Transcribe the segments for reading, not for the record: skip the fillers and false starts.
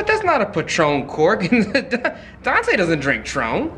what? That's not a Patron cork. Dante doesn't drink Tron.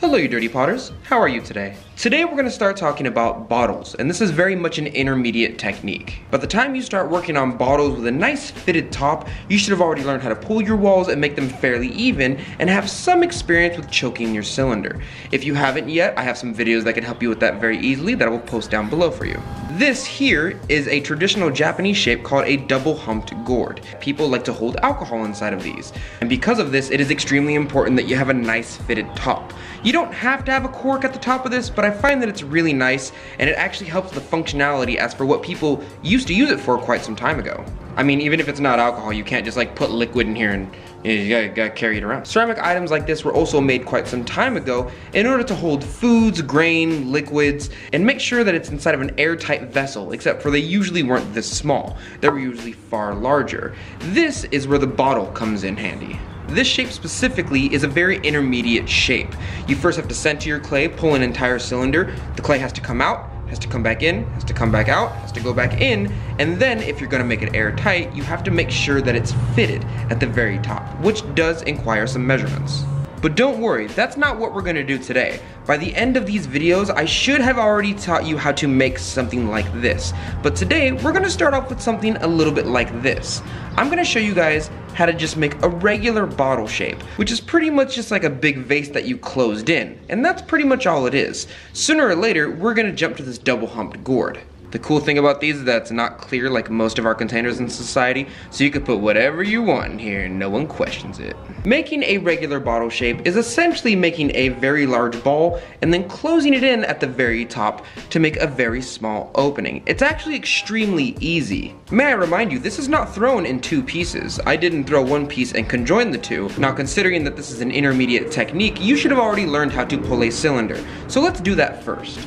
Hello you dirty potters, how are you today? Today we're gonna start talking about bottles, and this is very much an intermediate technique. By the time you start working on bottles with a nice fitted top, you should have already learned how to pull your walls and make them fairly even, and have some experience with choking your cylinder. If you haven't yet, I have some videos that can help you with that very easily that I will post down below for you. This here is a traditional Japanese shape called a double humped gourd. People like to hold alcohol inside of these, and because of this, it is extremely important that you have a nice fitted top. You don't have to have a cork at the top of this, but I find that it's really nice, and it actually helps the functionality as for what people used to use it for quite some time ago. I mean, even if it's not alcohol, you can't just like put liquid in here and you gotta carry it around. Ceramic items like this were also made quite some time ago in order to hold foods, grain, liquids, and make sure that it's inside of an airtight vessel, except for they usually weren't this small. They were usually far larger. This is where the bottle comes in handy. This shape specifically is a very intermediate shape. You first have to center your clay, pull an entire cylinder. The clay has to come out, has to come back in, has to come back out, has to go back in, and then if you're gonna make it airtight, you have to make sure that it's fitted at the very top, which does require some measurements. But don't worry, that's not what we're gonna do today. By the end of these videos, I should have already taught you how to make something like this. But today, we're gonna start off with something a little bit like this. I'm gonna show you guys how to just make a regular bottle shape, which is pretty much just like a big vase that you closed in, and that's pretty much all it is. Sooner or later, we're gonna jump to this double humped gourd. The cool thing about these is that it's not clear like most of our containers in society, so you can put whatever you want in here and no one questions it. Making a regular bottle shape is essentially making a very large ball and then closing it in at the very top to make a very small opening. It's actually extremely easy. May I remind you, this is not thrown in two pieces. I didn't throw one piece and conjoin the two. Now considering that this is an intermediate technique, you should have already learned how to pull a cylinder. So let's do that first.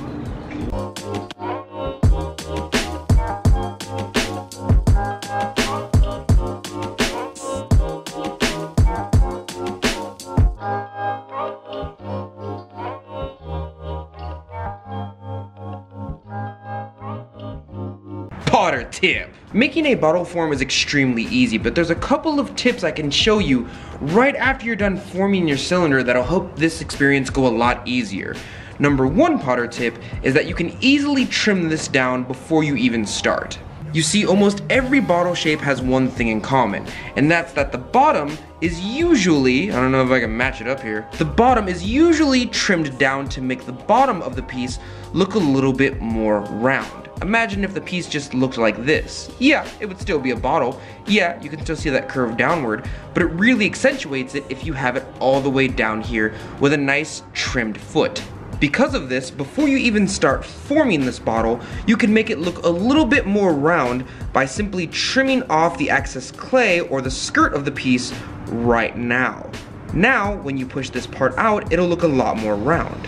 Potter tip. Making a bottle form is extremely easy, but there's a couple of tips I can show you right after you're done forming your cylinder that'll help this experience go a lot easier. Number one Potter tip is that you can easily trim this down before you even start. You see, almost every bottle shape has one thing in common, and that's that the bottom is usually, I don't know if I can match it up here, the bottom is usually trimmed down to make the bottom of the piece look a little bit more round. Imagine if the piece just looked like this. Yeah, it would still be a bottle. Yeah, you can still see that curve downward, but it really accentuates it if you have it all the way down here with a nice trimmed foot. Because of this, before you even start forming this bottle, you can make it look a little bit more round by simply trimming off the excess clay or the skirt of the piece right now. Now, when you push this part out, it'll look a lot more round.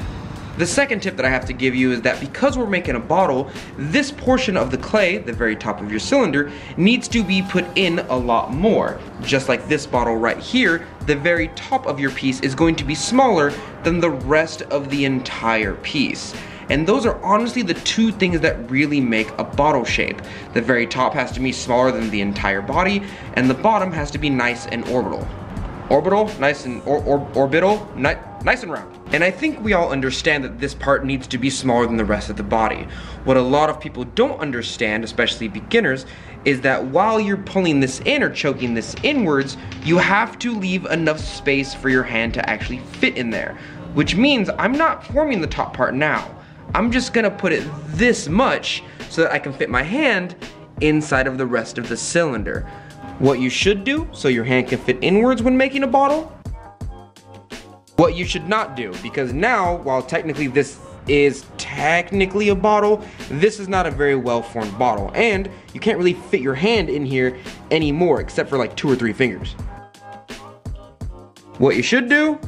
The second tip that I have to give you is that because we're making a bottle, this portion of the clay, the very top of your cylinder, needs to be put in a lot more. Just like this bottle right here, the very top of your piece is going to be smaller than the rest of the entire piece. And those are honestly the two things that really make a bottle shape. The very top has to be smaller than the entire body, and the bottom has to be nice and orbital. Orbital, nice and orbital, nice and round. And I think we all understand that this part needs to be smaller than the rest of the body. What a lot of people don't understand, especially beginners, is that while you're pulling this in or choking this inwards, you have to leave enough space for your hand to actually fit in there. Which means I'm not forming the top part now. I'm just gonna put it this much so that I can fit my hand inside of the rest of the cylinder. What you should do, so your hand can fit inwards when making a bottle. What you should not do, because now, while technically this is technically a bottle, this is not a very well-formed bottle, and you can't really fit your hand in here anymore, except for like 2 or 3 fingers. What you should do,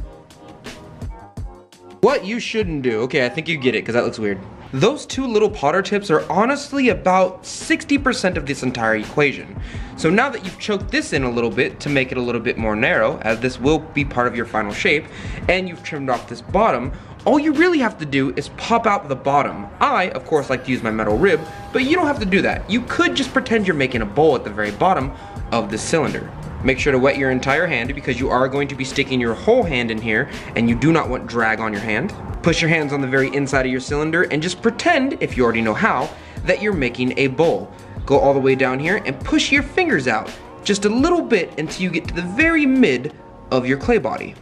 what you shouldn't do. Okay, I think you get it, because that looks weird. Those two little Potter tips are honestly about 60% of this entire equation. So now that you've choked this in a little bit to make it a little bit more narrow, as this will be part of your final shape, and you've trimmed off this bottom, all you really have to do is pop out the bottom. I, of course, like to use my metal rib, but you don't have to do that. You could just pretend you're making a bowl at the very bottom of the cylinder. Make sure to wet your entire hand because you are going to be sticking your whole hand in here and you do not want drag on your hand. Push your hands on the very inside of your cylinder and just pretend, if you already know how, that you're making a bowl. Go all the way down here and push your fingers out just a little bit until you get to the very mid of your clay body.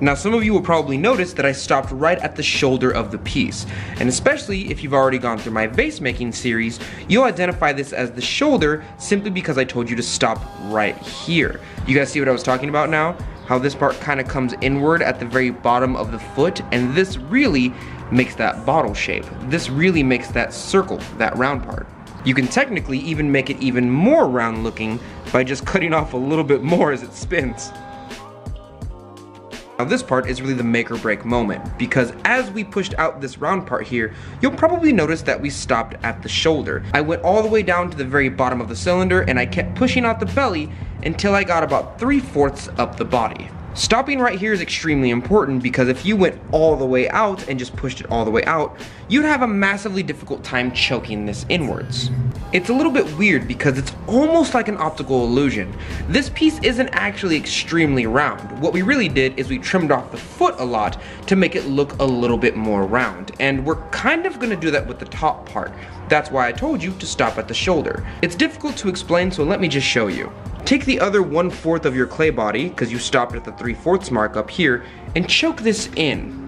Now some of you will probably notice that I stopped right at the shoulder of the piece, and especially if you've already gone through my vase making series, you'll identify this as the shoulder simply because I told you to stop right here. You guys see what I was talking about now? How this part kind of comes inward at the very bottom of the foot, and this really makes that bottle shape. This really makes that circle, that round part. You can technically even make it even more round looking by just cutting off a little bit more as it spins. Now this part is really the make or break moment, because as we pushed out this round part here, you'll probably notice that we stopped at the shoulder. I went all the way down to the very bottom of the cylinder and I kept pushing out the belly until I got about 3/4 up the body. Stopping right here is extremely important because if you went all the way out and just pushed it all the way out, you'd have a massively difficult time choking this inwards. It's a little bit weird because it's almost like an optical illusion. This piece isn't actually extremely round. What we really did is we trimmed off the foot a lot to make it look a little bit more round, and we're kind of gonna do that with the top part. That's why I told you to stop at the shoulder. It's difficult to explain, so let me just show you. Take the other 1/4 of your clay body, because you stopped at the 3/4 mark up here, and choke this in.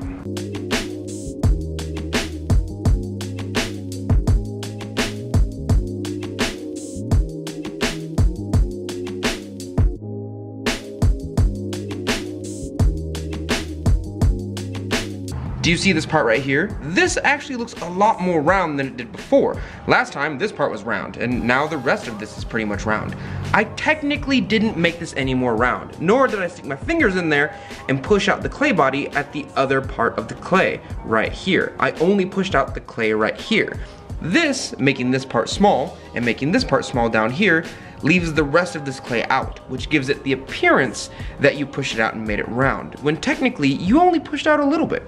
Do you see this part right here? This actually looks a lot more round than it did before. Last time, this part was round, and now the rest of this is pretty much round. I technically didn't make this any more round, nor did I stick my fingers in there and push out the clay body at the other part of the clay right here. I only pushed out the clay right here. This, making this part small, and making this part small down here, leaves the rest of this clay out, which gives it the appearance that you pushed it out and made it round, when technically, you only pushed out a little bit.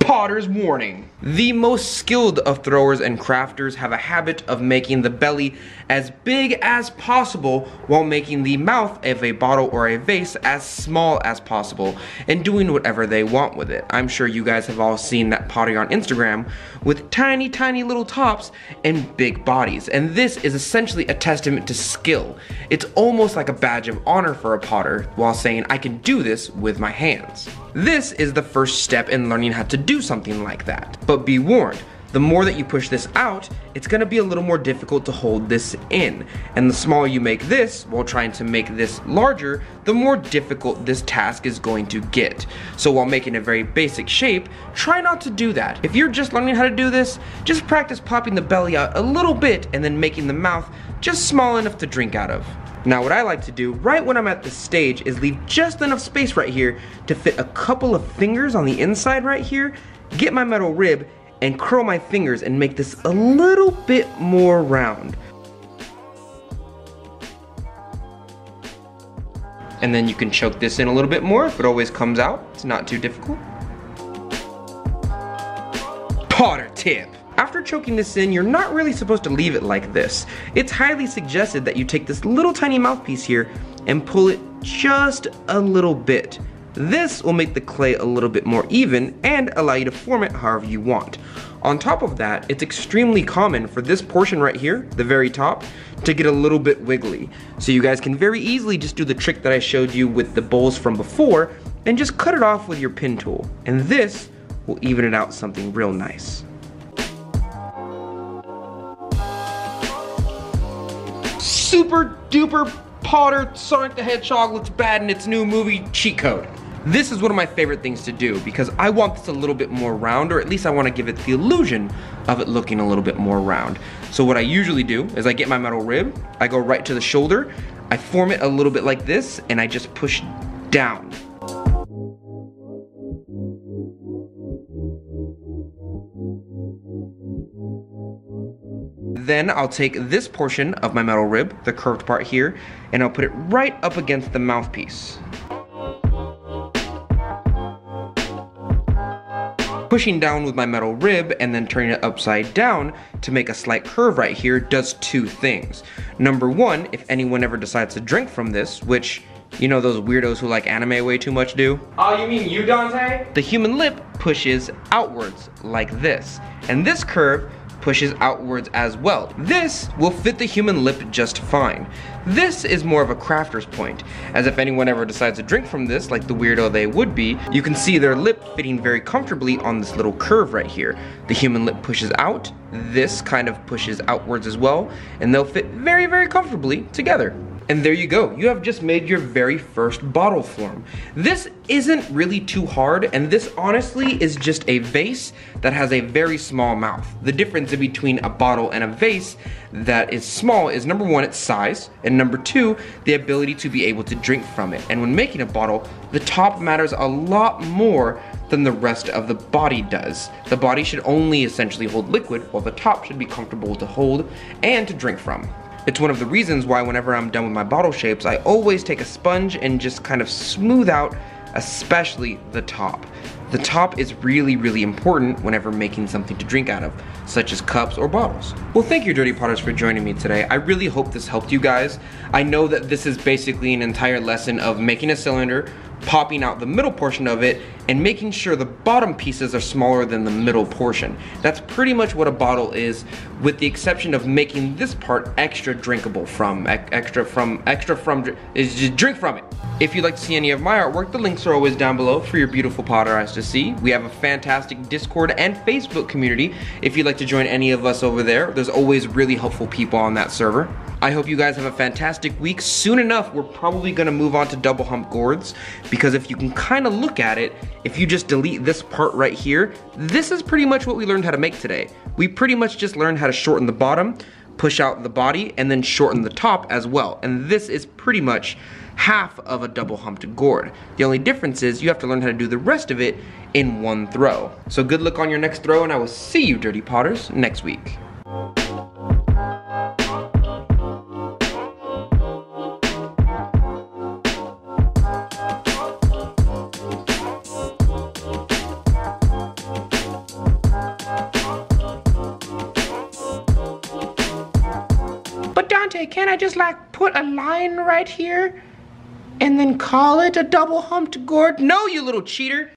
Potter's warning. The most skilled of throwers and crafters have a habit of making the belly as big as possible while making the mouth of a bottle or a vase as small as possible and doing whatever they want with it. I'm sure you guys have all seen that pottery on Instagram with tiny, tiny little tops and big bodies. And this is essentially a testament to skill. It's almost like a badge of honor for a potter while saying, I can do this with my hands. This is the first step in learning how to do something like that. But be warned, the more that you push this out, it's gonna be a little more difficult to hold this in. And the smaller you make this, while trying to make this larger, the more difficult this task is going to get. So while making a very basic shape, try not to do that. If you're just learning how to do this, just practice popping the belly out a little bit and then making the mouth just small enough to drink out of. Now what I like to do right when I'm at this stage is leave just enough space right here to fit a couple of fingers on the inside right here, get my metal rib, and curl my fingers and make this a little bit more round. And then you can choke this in a little bit more if it always comes out. It's not too difficult. Potter tip. After choking this in, you're not really supposed to leave it like this. It's highly suggested that you take this little tiny mouthpiece here and pull it just a little bit. This will make the clay a little bit more even and allow you to form it however you want. On top of that, it's extremely common for this portion right here, the very top, to get a little bit wiggly. So you guys can very easily just do the trick that I showed you with the bowls from before and just cut it off with your pin tool. And this will even it out something real nice. Super duper Potter Sonic the Hedgehog looks bad in its new movie, Cheat Code. This is one of my favorite things to do because I want this a little bit more round, or at least I want to give it the illusion of it looking a little bit more round. So what I usually do is I get my metal rib, I go right to the shoulder, I form it a little bit like this, and I just push down. Then I'll take this portion of my metal rib, the curved part here, and I'll put it right up against the mouthpiece. Pushing down with my metal rib and then turning it upside down to make a slight curve right here does two things. Number one, if anyone ever decides to drink from this, which, you know, those weirdos who like anime way too much do. Oh, you mean you, Dante? The human lip pushes outwards like this, and this curve pushes outwards as well. This will fit the human lip just fine. This is more of a crafter's point, as if anyone ever decides to drink from this, like the weirdo they would be, you can see their lip fitting very comfortably on this little curve right here. The human lip pushes out, this kind of pushes outwards as well, and they'll fit very, very comfortably together. And there you go, you have just made your very first bottle form. This isn't really too hard, and this honestly is just a vase that has a very small mouth. The difference between a bottle and a vase that is small is number one, its size, and number two, the ability to be able to drink from it. And when making a bottle, the top matters a lot more than the rest of the body does. The body should only essentially hold liquid, while the top should be comfortable to hold and to drink from. It's one of the reasons why whenever I'm done with my bottle shapes, I always take a sponge and just kind of smooth out, especially the top. The top is really, really important whenever making something to drink out of, such as cups or bottles. Well, thank you, Dirty Potters, for joining me today. I really hope this helped you guys. I know that this is basically an entire lesson of making a cylinder, popping out the middle portion of it, and making sure the bottom pieces are smaller than the middle portion. That's pretty much what a bottle is, with the exception of making this part extra drinkable from, just drink from it. If you'd like to see any of my artwork, the links are always down below for your beautiful Potter eyes to see. We have a fantastic Discord and Facebook community. If you'd like to join any of us over there, there's always really helpful people on that server. I hope you guys have a fantastic week. Soon enough, we're probably gonna move on to double hump gourds, because if you can kind of look at it, if you just delete this part right here, this is pretty much what we learned how to make today. We pretty much just learned how to shorten the bottom, push out the body, and then shorten the top as well. And this is pretty much half of a double humped gourd. The only difference is you have to learn how to do the rest of it in one throw. So good luck on your next throw, and I will see you, Dirty Potters, next week. Can I just like put a line right here and then call it a double humped gourd? No, you little cheater.